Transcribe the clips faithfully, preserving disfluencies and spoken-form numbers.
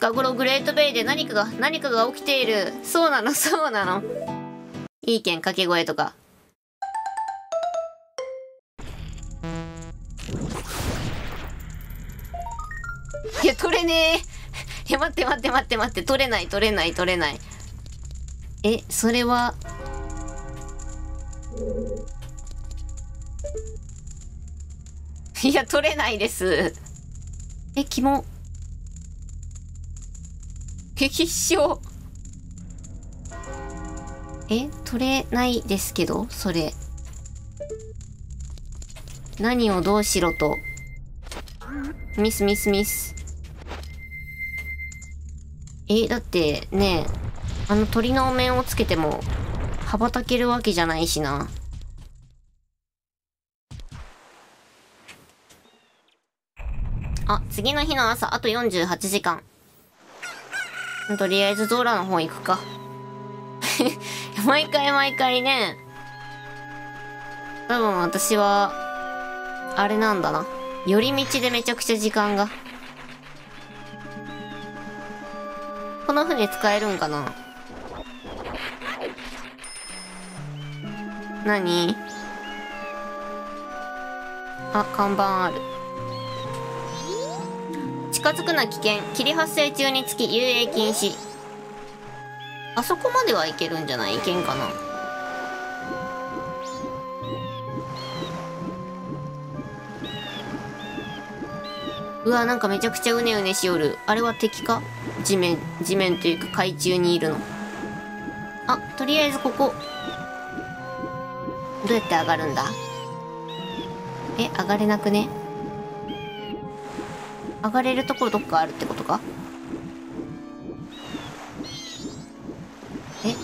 近頃グレートベイで何かが、何かが起きている。そうなの、そうなの。いいけん、掛け声とか。いや、取れねえ。いや、待って待って待って待って、取れない、取れない、取れない。え、それは。いや、取れないです。え、キモ。必勝。え、取れないですけど、それ。何をどうしろと。ミスミスミス。え、だってね、あの鳥のお面をつけても、羽ばたけるわけじゃないしな。あ、次の日の朝、あとよんじゅうはちじかん。とりあえずゾーラの方行くか。毎回毎回ね。多分私は、あれなんだな。寄り道でめちゃくちゃ時間が。この船使えるんかな？何？あ、看板ある。近づくな危険。霧発生中につき遊泳禁止。あそこまではいけるんじゃない？いけんかな。うわ、なんかめちゃくちゃうねうねしおる。あれは敵か？地面、地面というか海中にいるの。あ、とりあえずここ。どうやって上がるんだ？え、上がれなくね？上がれるところどっかあるってことか？え？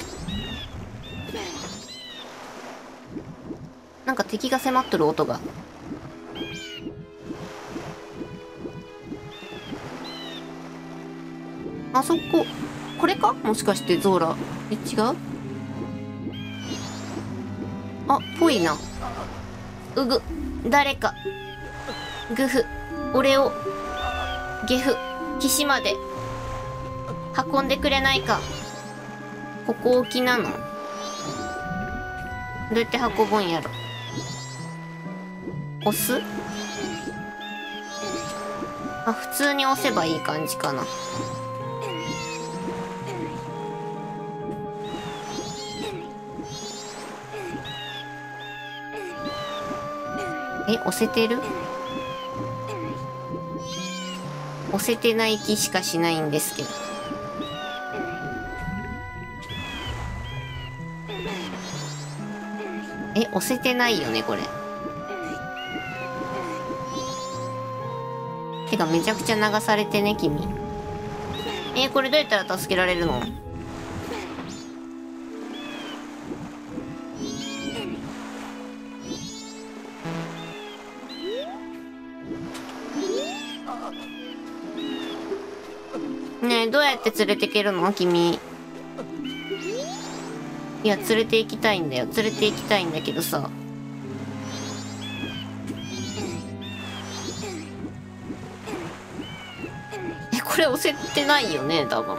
なんか敵が迫っとる音が。あそこ、これか？もしかしてゾーラ。え、違う？あ、ぽいな。うぐ、誰か。グフ、俺を。岐阜、岸まで運んでくれないか。ここ沖なの？どうやって運ぶんやろ。押す？あ、普通に押せばいい感じかな。え、押せてる？押せてない気しかしないんですけど。え、押せてないよね、これ。てか、めちゃくちゃ流されてね、君。えー、これどうやったら助けられるの？どうやって連れてけるの？君。いや、連れて行きたいんだよ。連れて行きたいんだけどさ。え、これ押せてないよね、多分。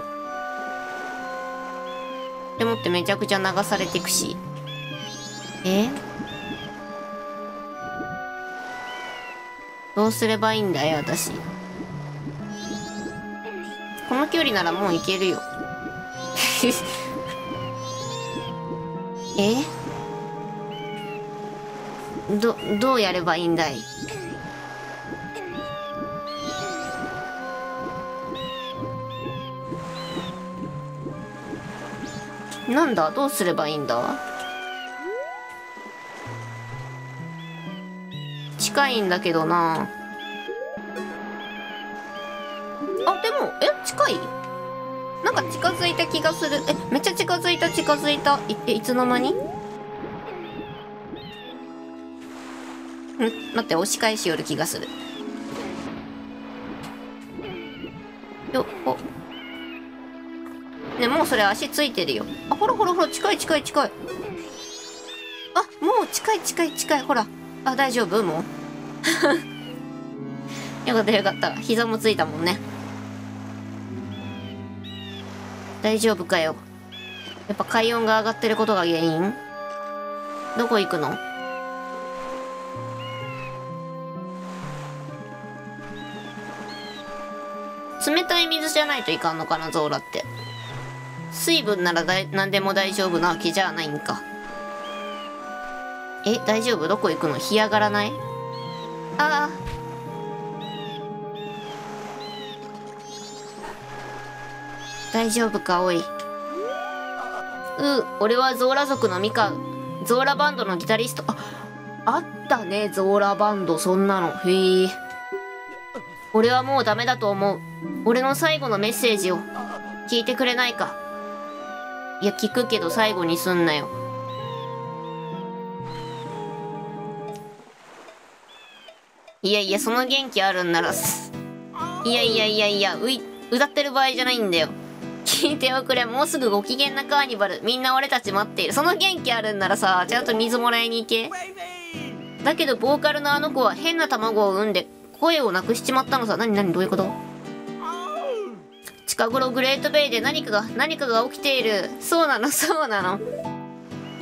でもってめちゃくちゃ流されてくし。え？どうすればいいんだよ、私。この距離ならもう行けるよ。え？ど、どうやればいいんだい？なんだ？どうすればいいんだ？近いんだけどな。あ、でも、え、近い？なんか近づいた気がする。え、めっちゃ近づいた、近づいた。い、え、いつの間に？ん、待って、押し返しよる気がする。よっ、お。ね、もうそれ足ついてるよ。あ、ほらほらほら、近い近い近い。あ、もう近い近い近い、ほら。あ、大丈夫？もう。よかったよかった。膝もついたもんね。大丈夫かよ。やっぱ海温が上がってることが原因？どこ行くの？冷たい水じゃないといかんのかな、ゾーラって。水分ならだい何でも大丈夫なわけじゃないんか。え、大丈夫？どこ行くの？干上がらない？ああ。大丈夫か、おい。うう、俺はゾーラ族のミカ、ゾーラバンドのギタリスト。あ、あったね、ゾーラバンド、そんなの。へえ。俺はもうダメだと思う。俺の最後のメッセージを聞いてくれないか。いや、聞くけど最後にすんなよ。いやいや、その元気あるんならす。いやいやいやいや、うい、歌ってる場合じゃないんだよ。聞いておくれ、もうすぐご機嫌なカーニバル。みんな俺たち待っている。その元気あるんならさ、ちゃんと水もらいに行け。だけどボーカルのあの子は変な卵を産んで声をなくしちまったのさ。何何どういうこと？近頃グレートベイで何かが何かが起きている。そうなのそうなの。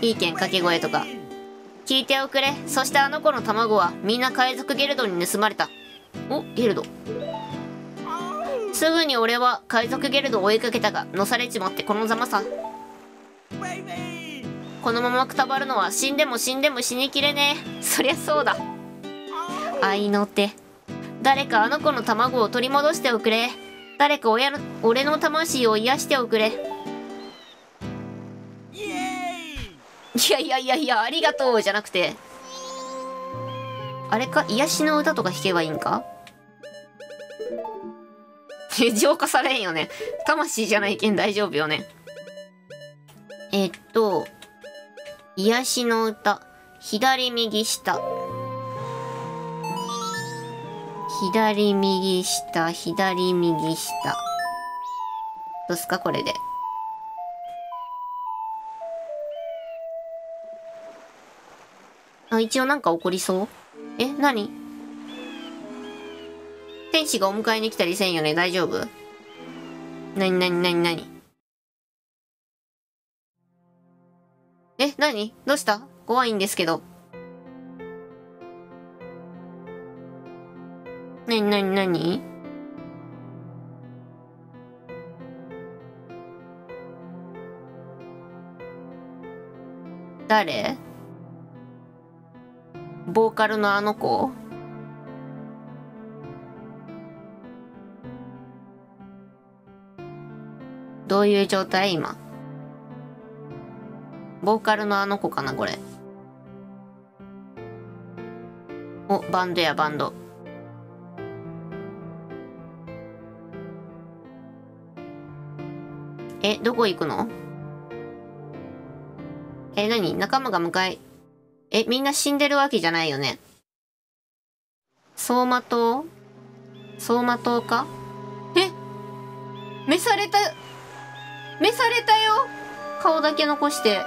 いいけん掛け声とか。聞いておくれ、そしてあの子の卵はみんな海賊ゲルドに盗まれた。お、ゲルド。すぐに俺は海賊ゲルドを追いかけたが、のされちまってこのざまさ。このままくたばるのは死んでも死んでも死にきれねえ。そりゃそうだ。愛の手。誰かあの子の卵を取り戻しておくれ。誰か親の俺の魂を癒しておくれ。イエーイ。いやいやいやいや、ありがとうじゃなくて。あれか、癒しの歌とか弾けばいいんか？浄化されんよね。魂じゃないけん大丈夫よね。えっと、癒しの歌。左右下。左右下、左右下。どうすか、これで。あ、一応なんか起こりそう？え、何？天使がお迎えに来たりせんよね。大丈夫？なになになになに？え、なに？どうした？怖いんですけど。なになになに？誰？ボーカルのあの子？どういう状態今。ボーカルのあの子かなこれ。お、バンドやバンド。え、どこ行くの？え、なに？仲間が迎え。え、みんな死んでるわけじゃないよね。走馬灯？走馬灯か？え？召された。召されたよ。顔だけ残して。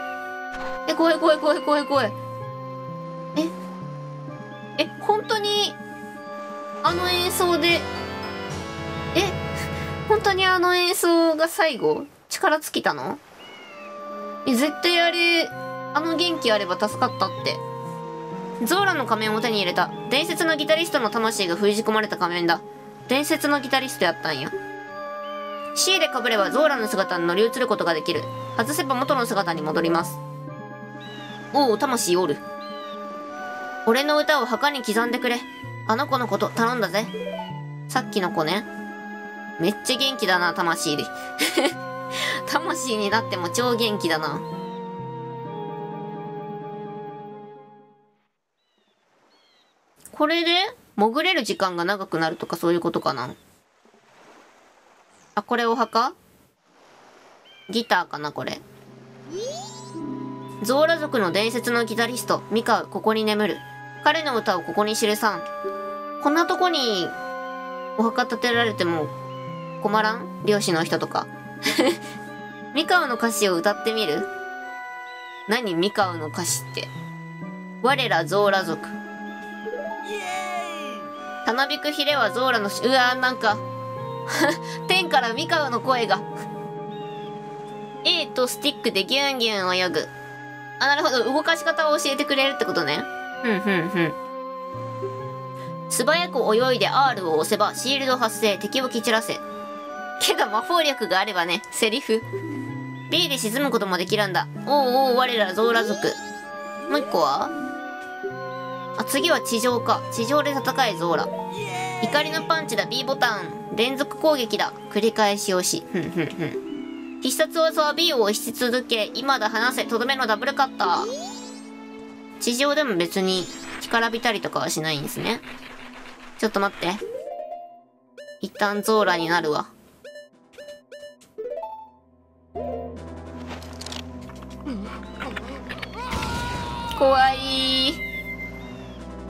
え、怖い怖い怖い怖い怖い。え、え、本当に、あの演奏で、え、本当にあの演奏が最後？力尽きたの？え、絶対あれ、あの元気あれば助かったって。ゾーラの仮面を手に入れた。伝説のギタリストの魂が封じ込まれた仮面だ。伝説のギタリストやったんや。C でかぶればゾーラの姿に乗り移ることができる。外せば元の姿に戻ります。おお、魂おる。俺の歌を墓に刻んでくれ。あの子のこと頼んだぜ。さっきの子ね。めっちゃ元気だな、魂で。魂になっても超元気だな。これで潜れる時間が長くなるとかそういうことかな。あ、これお墓？ギターかなこれ。ゾーラ族の伝説のギタリストミカウ、ここに眠る。彼の歌をここに記さん。こんなとこにお墓建てられても困らん？漁師の人とか。ミカウの歌詞を歌ってみる？何ミカウの歌詞って。我らゾーラ族。たなびくひれはゾーラのし、うわーなんか。天からミカウの声が A とスティックでギュンギュン泳ぐ。あ、なるほど。動かし方を教えてくれるってことね。ふんふんふん。素早く泳いで アール を押せばシールド発生、敵を蹴散らせ。けど魔法力があればね、セリフ。B で沈むこともできるんだ。おうおう、我らゾーラ族。もう一個はあ、次は地上か。地上で戦え、ゾーラ。怒りのパンチだ、B ボタン。連続攻撃だ。繰り返し押し。ふんふんふん。必殺技は B を押し続け、今だ離せ、とどめのダブルカッター。地上でも別に、干からびたりとかはしないんですね。ちょっと待って。一旦ゾーラになるわ。怖いー。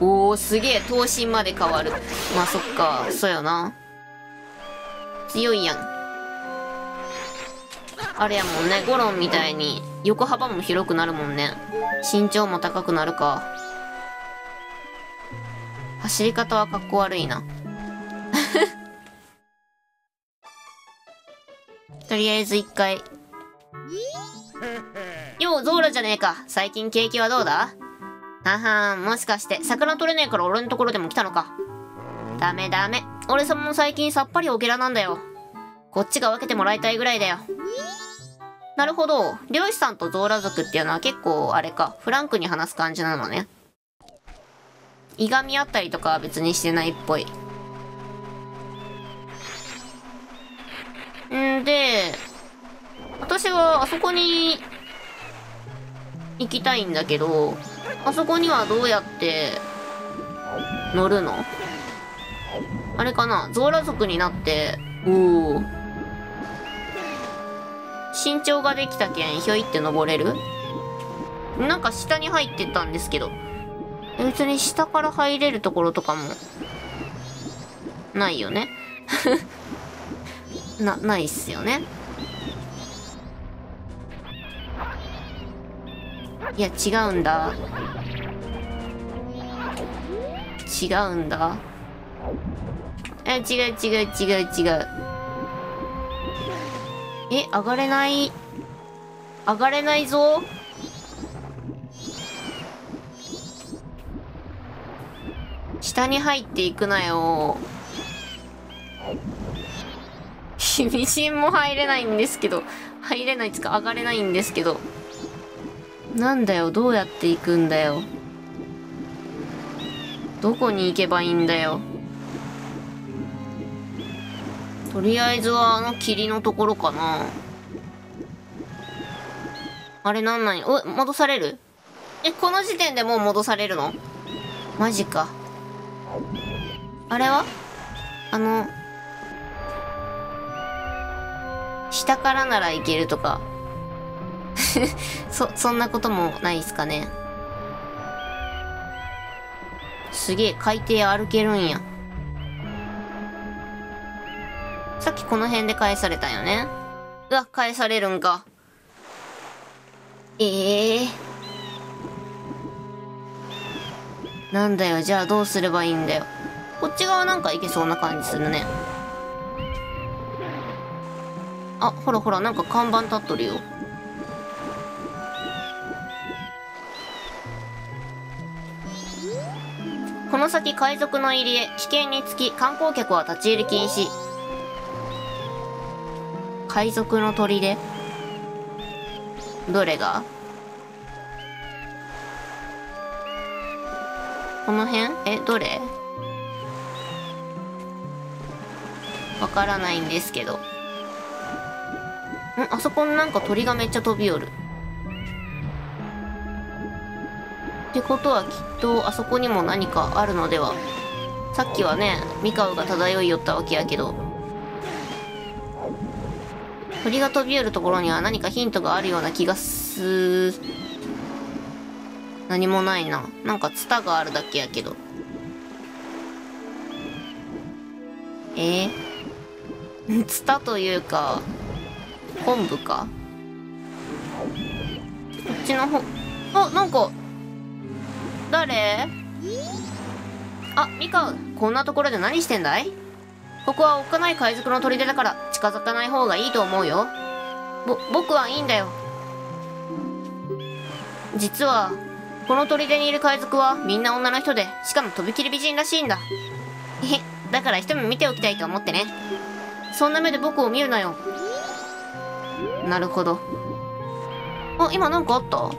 おー、すげえ、頭身まで変わる。まあそっか、そうやな。強いやん。あれやもんね、ゴロンみたいに横幅も広くなるもんね。身長も高くなるか。走り方はかっこ悪いな。とりあえず一回。よう、ゾーラじゃねえか。最近景気はどうだ？ははん、もしかして、魚取れねえから俺のところでも来たのか。ダメダメ。俺様も最近さっぱりオケラなんだよ。こっちが分けてもらいたいぐらいだよ。なるほど。漁師さんとゾーラ族っていうのは結構、あれか、フランクに話す感じなのね。いがみあったりとかは別にしてないっぽい。んで、私はあそこに、行きたいんだけど、あそこにはどうやって乗るの？あれかな？ゾーラ族になって、おお。身長ができたけん、ひょいって登れる？なんか下に入ってったんですけど、別に下から入れるところとかも、ないよね。な、ないっすよね。いや、違うんだ。違うんだ。え、違う違う違う違う。え、上がれない。上がれないぞ。下に入っていくなよ。ミシンも入れないんですけど。入れないっつか、上がれないんですけど。なんだよ、どうやって行くんだよ。どこに行けばいいんだよ。とりあえずはあの霧のところかな。あれなんなんや。お、戻される？え、この時点でもう戻されるの？マジか。あれは？あの、下からなら行けるとか。そ、そんなこともないっすかね。すげえ、海底歩けるんや。さっきこの辺で返されたんよね。うわ、返されるんか。ええー。なんだよ、じゃあどうすればいいんだよ。こっち側なんか行けそうな感じするね。あ、ほらほら、なんか看板立っとるよ。この先海賊の入り江、危険につき観光客は立ち入り禁止。海賊の砦？どれが？この辺？え、どれ？わからないんですけど。ん？あそこのなんか鳥がめっちゃ飛び寄る。ってことはきっとあそこにも何かあるのでは。さっきはね、ミカウが漂い寄ったわけやけど、鳥が飛び寄るところには何かヒントがあるような気がす。何もないな。なんかツタがあるだけやけど。えー、ツタというか昆布か。こっちのほう、あ、なんか誰？あ、ミカウ、こんなところで何してんだい？ここはおっかない海賊の砦だから近づかない方がいいと思うよ。ぼ僕はいいんだよ。実はこの砦にいる海賊はみんな女の人で、しかもとびきり美人らしいんだ。えだから一目見ておきたいと思ってね。そんな目で僕を見るなよ。なるほど。あ、今なんかあった？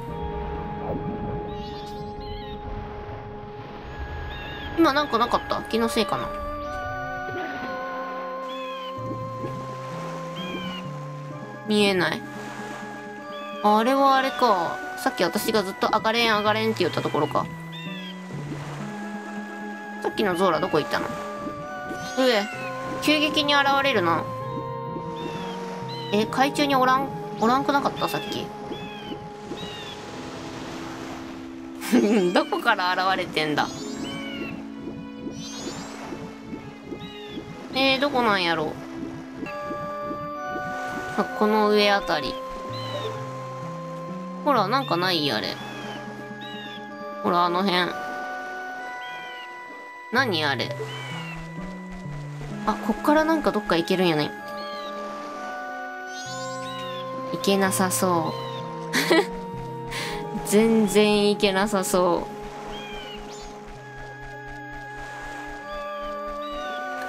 今なんかなかった？気のせいかな。見えない。あれはあれか。さっき私がずっと上がれん上がれんって言ったところか。さっきのゾーラどこ行ったの？うえ、急激に現れるな。え、海中におらん、おらんくなかったさっき。どこから現れてんだ。えー、どこなんやろう。この上あたり。ほら、なんかないあれ。ほら、あの辺。何あれ。あ、こっからなんかどっか行けるんやね。行けなさそう。全然行けなさそ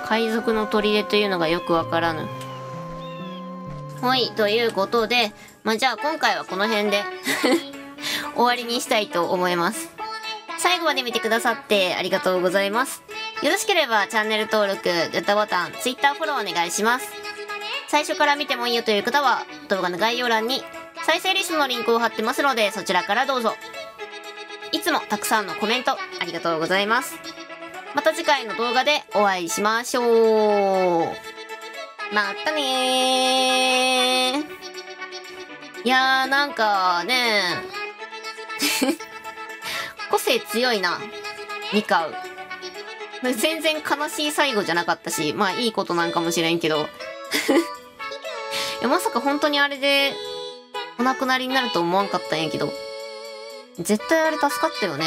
う。海賊の砦というのがよくわからぬ。ほい、ということで、まあ、じゃあ今回はこの辺で終わりにしたいと思います。最後まで見てくださってありがとうございます。よろしければチャンネル登録、グッドボタン、Twitter フォローお願いします。最初から見てもいいよという方は、動画の概要欄に再生リストのリンクを貼ってますので、そちらからどうぞ。いつもたくさんのコメントありがとうございます。また次回の動画でお会いしましょう。またねー。いやーなんかね個性強いな、ミカウ。全然悲しい最後じゃなかったし、まあいいことなんかもしれんけど。いやまさか本当にあれでお亡くなりになると思わんかったんやけど。絶対あれ助かったよね。